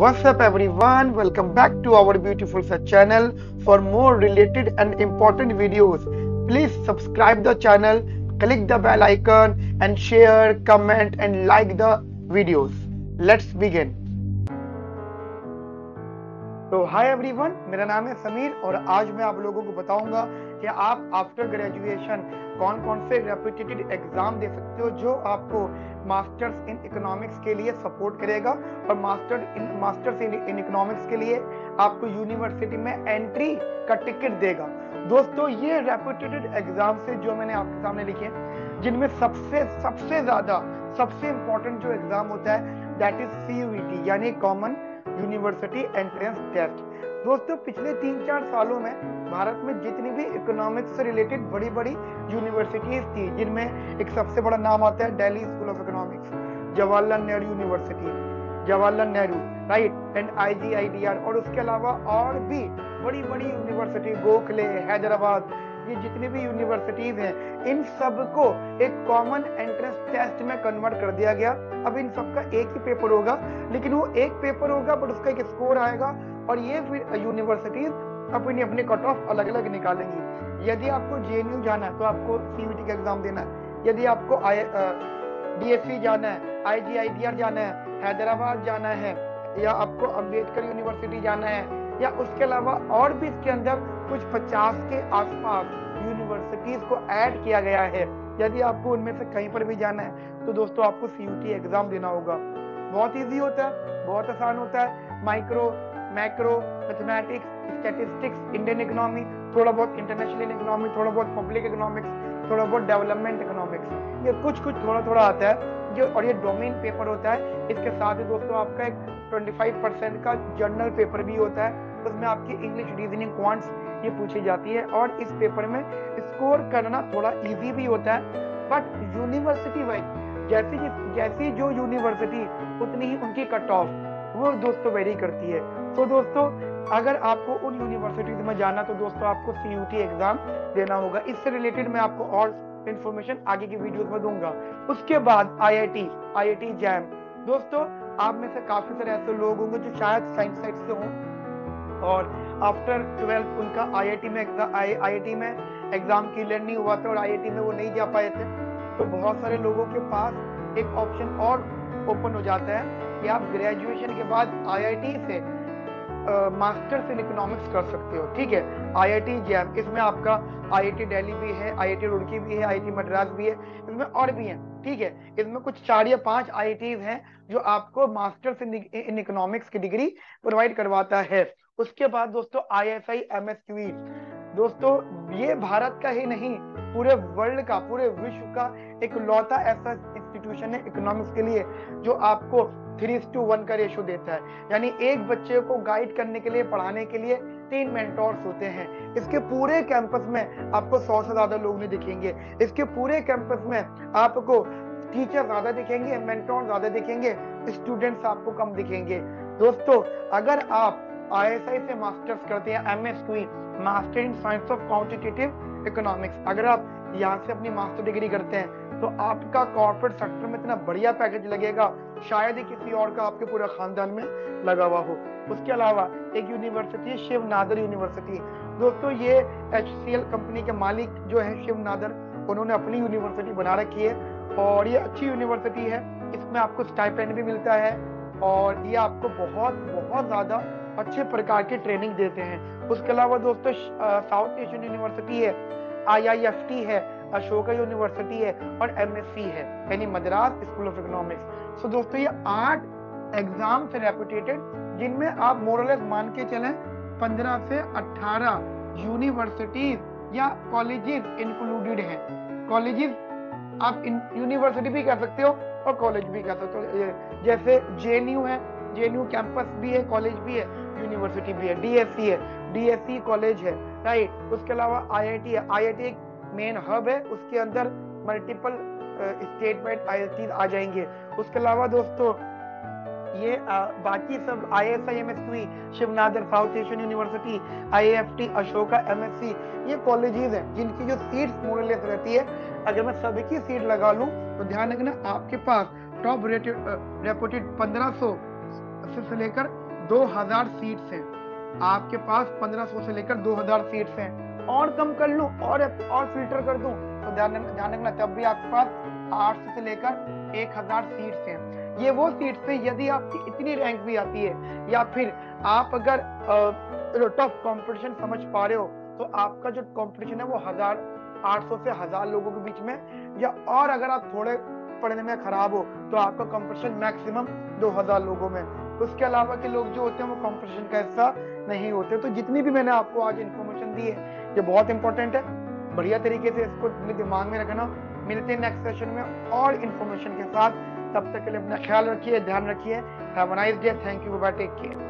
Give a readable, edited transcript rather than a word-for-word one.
What's up everyone, welcome back to our beautiful channel. For more related and important videos, please subscribe the channel, click the bell icon and share, comment and like the videos. Let's begin. तो hi everyone, मेरा नाम है समीर और आज मैं आप लोगों को बताऊंगा कि आप आफ्टर ग्रेजुएशन कौन कौन से रेपिटेटेड एग्जाम दे सकते हो जो आपको मास्टर्स इन इकोनॉमिक्स के लिए सपोर्ट करेगा और मास्टर्स इन इकोनॉमिक्स के लिए आपको यूनिवर्सिटी में एंट्री का टिकट देगा। दोस्तों, ये रेपिटेटेड एग्जाम से जो मैंने आपके सामने लिखे हैं, जिनमें सबसे इम्पोर्टेंट जो एग्जाम होता है दैट इज CUET यानी कॉमन यूनिवर्सिटी एंट्रेंस टेस्ट। दोस्तों, पिछले 3-4 सालों में भारत में जितनी भी इकोनॉमिक्स से रिलेटेड बड़ी बड़ी यूनिवर्सिटीज थी, जिनमें एक सबसे बड़ा नाम आता है Delhi school of economics, Jawaharlal Nehru university, Jawaharlal Nehru right and IGIDR, और उसके अलावा और भी बड़ी बड़ी यूनिवर्सिटी गोखले, हैदराबाद, ये जितनी भी यूनिवर्सिटीज हैं इन सबको एक कॉमन एंट्रेंस टेस्ट में कन्वर्ट कर दिया गया। अब इन सबका एक ही पेपर होगा, लेकिन वो एक पेपर होगा बट उसका एक स्कोर आएगा और ये फिर यूनिवर्सिटीज अपने कट ऑफ अलग अलग निकालेंगी। यदि आपको JNU जाना है तो आपको CUET का एग्जाम देना है, यदि आपको DSC जाना है, IGIDR जाना है, हैदराबाद जाना है, या आपको अम्बेडकर यूनिवर्सिटी जाना है, या उसके अलावा और भी इसके अंदर कुछ 50 के आसपास यूनिवर्सिटीज को ऐड किया गया है, यदि आपको उनमें से कहीं पर भी जाना है तो दोस्तों आपको CUET एग्जाम देना होगा। बहुत इजी होता है, बहुत आसान होता है। Micro, macro, mathematics, statistics, Indian economy, थोड़ा बहुत इंटरनेशनल इकोनॉमी, थोड़ा बहुत पब्लिक इकोनॉमिक्स, थोड़ा बहुत डेवलपमेंट इकोनॉमिक्स, ये कुछ थोड़ा आता है और ये डोमेन पेपर होता है। इसके साथ ही दोस्तों आपका एक 25% का जर्नल पेपर भी होता है, उसमें आपकी इंग्लिश, रीजनिंग, क्वांट्स ये पूछी जाती है और इस पेपर में स्कोर करना थोड़ा इजी भी होता है। बट यूनिवर्सिटी वाइज जैसी जो यूनिवर्सिटी उतनी ही उनकी कट ऑफ वो दोस्तों वेरी करती है। तो दोस्तों अगर आपको उन यूनिवर्सिटीज में जाना तो दोस्तों आपको CUET एग्जाम देना होगा। इससे रिलेटेड मैं आपको और इंफॉर्मेशन आगे की वीडियोस में दूंगा। उसके बाद IIT जैम। दोस्तों, आप में से काफी सारे ऐसे लोग होंगे जो शायद साइंस साइड से हों और आफ्टर 12 उनका IIT में एग्जाम क्लियर नहीं हुआ था और IIT में वो नहीं जा पाए थे, तो बहुत सारे लोगों के पास एक ऑप्शन और ओपन हो जाता है कि आप ग्रेजुएशन के बाद IIT से मास्टर्स इन इकोनॉमिक्स कर सकते हो। ठीक है, IIT जैम, इसमें आपका IIT दिल्ली भी है, IIT रुड़की भी है, IIT मद्रास भी है, इसमें और भी है। ठीक है, इसमें कुछ 4 या 5 IITs हैं जो आपको मास्टर्स इन इकोनॉमिक्स की डिग्री प्रोवाइड करवाता है। उसके बाद दोस्तों ISI MSE। दोस्तों, ये भारत का ही नहीं पूरे वर्ल्ड का, पूरे विश्व का एक लौता ऐसा इंस्टीट्यूशन है इकोनॉमिक्स के लिए जो आपको 3:1 का रेशो देता है, यानी एक बच्चे को गाइड करने के लिए, पढ़ाने के लिए 3 मेंटोर्स होते हैं। इसके पूरे कैंपस में आपको 100 से ज्यादा लोग नहीं दिखेंगे, इसके पूरे कैंपस में आपको टीचर ज्यादा दिखेंगे, मेंटोर ज्यादा दिखेंगे, स्टूडेंट्स आपको कम दिखेंगे। दोस्तों, अगर आप ISI से मास्टर्स करते हैं MSE, master in science of quantitative economics, अगर आप यहाँ से अपनी मास्टर डिग्री करते हैं तो आपका कॉर्पोरेट सेक्टर में इतना बढ़िया पैकेज लगेगा शायद ही किसी और का आपके पूरे खानदान में लगा हुआ हो। उसके अलावा एक यूनिवर्सिटी है शिव नादर यूनिवर्सिटी। दोस्तों, ये HCL कंपनी के मालिक जो है शिव नादर, उन्होंने अपनी यूनिवर्सिटी बना रखी है और ये अच्छी यूनिवर्सिटी है। इसमें आपको स्टाइपेंड भी मिलता है और ये आपको बहुत ज्यादा अच्छे प्रकार की ट्रेनिंग देते हैं। उसके अलावा दोस्तों साउथ एशियन यूनिवर्सिटी है, IIFT है, अशोका यूनिवर्सिटी है और MSE है यानी Madras school of economics. So दोस्तों, ये 8 एग्जाम से रेपुटेटेड, जिनमें आप मोरलेस मान के चलें 15 से 18 यूनिवर्सिटीज या कॉलेजेस इंक्लूडेड हैं। कॉलेजेस आप यूनिवर्सिटी भी कह सकते हो और कॉलेज भी कह सकते हो, जैसे JNU है, JNU कैंपस भी है, कॉलेज भी है, यूनिवर्सिटी भी है। DSC है, DSC कॉलेज है राइट। उसके अलावा IIT है, IIT एक मेन हब है, उसके अंदर मल्टीपल स्टेट में IITs आ जाएंगे। उसके अलावा दोस्तों ये बाकी सब ISI MSE, Shiv Nadar, South Asian University, IIFT, Ashoka, MSE, ये कॉलेजेस हैं जिनकी जो सीट्स मोरलेस रहती है। अगर मैं सभी की सीट लगा लूं तो ध्यान रखना आपके पास टॉप रेटेड रेपुटेड 1500 से लेकर 2000 सीट्स हैं, आपके पास 1500 से लेकर 2000 सीट्स हैं, और कम कर लूं और फिल्टर कर दूं तो ध्यान रखना तब भी आपके पास 800 से लेकर 1000 सीट्स हैं। ये वो सीट्स हैं, यदि आपकी इतनी रैंक भी आती है या फिर आप अगर टफ कंपटीशन समझ पा रहे हो तो आपका जो कंपटीशन है वो 800 से 1000 लोगों के बीच में, या और अगर आप थोड़े पढ़ने में खराब हो तो आपका कंपटीशन मैक्सिमम 2000 लोगों में, उसके अलावा के लोग जो होते हैं वो कंपटीशन का हिस्सा नहीं होते। तो जितनी भी मैंने आपको आज इन्फॉर्मेशन दी है ये बहुत इंपॉर्टेंट है, बढ़िया तरीके से इसको अपने दिमाग में रखना। मिलते हैं नेक्स्ट सेशन में और इन्फॉर्मेशन के साथ, तब तक के लिए अपना ख्याल रखिए, ध्यान रखिए। Have a nice day, thank you, bye, take care.